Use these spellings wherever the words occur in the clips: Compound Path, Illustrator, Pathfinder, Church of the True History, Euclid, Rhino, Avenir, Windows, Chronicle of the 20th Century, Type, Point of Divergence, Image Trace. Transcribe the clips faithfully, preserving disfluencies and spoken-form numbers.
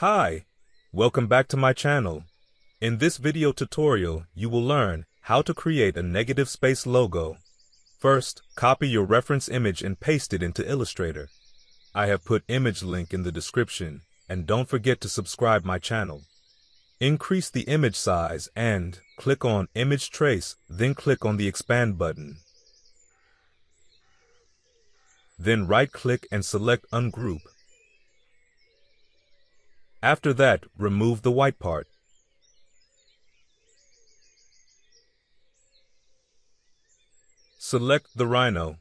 Hi, welcome back to my channel. In this video tutorial, you will learn how to create a negative space logo. First, copy your reference image and paste it into Illustrator. I have put image link in the description, and don't forget to subscribe my channel. Increase the image size and click on Image Trace, then click on the Expand button. Then right-click and select Ungroup. After that, remove the white part. Select the Rhino.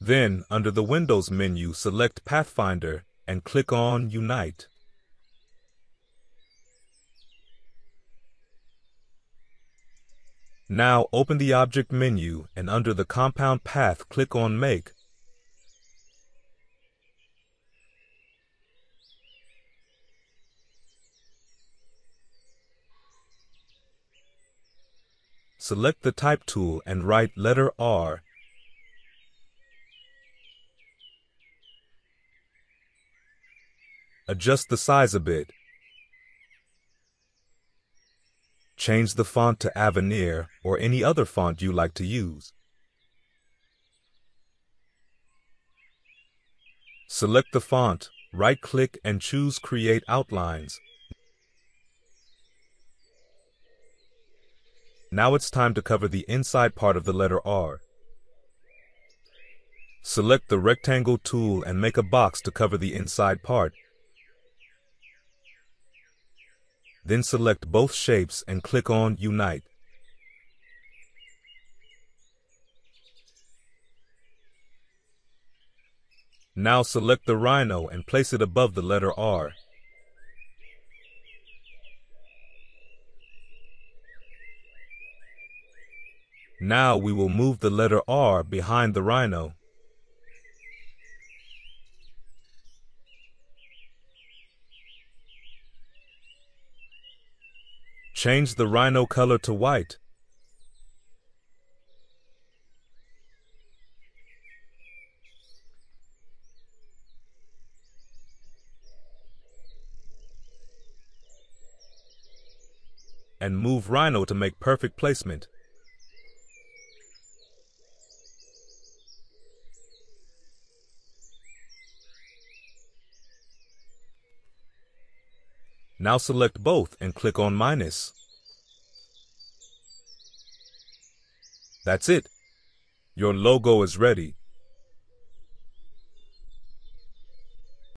Then, under the Windows menu, select Pathfinder and click on Unite. Now open the Object menu and under the Compound Path, click on Make. Select the Type tool and write letter R. Adjust the size a bit. Change the font to Avenir or any other font you like to use. Select the font, right-click and choose Create Outlines. Now it's time to cover the inside part of the letter R. Select the rectangle tool and make a box to cover the inside part. Then select both shapes and click on Unite. Now select the Rhino and place it above the letter R. Now we will move the letter R behind the Rhino. Change the Rhino color to white. And move Rhino to make perfect placement. Now select both and click on minus. That's it. Your logo is ready.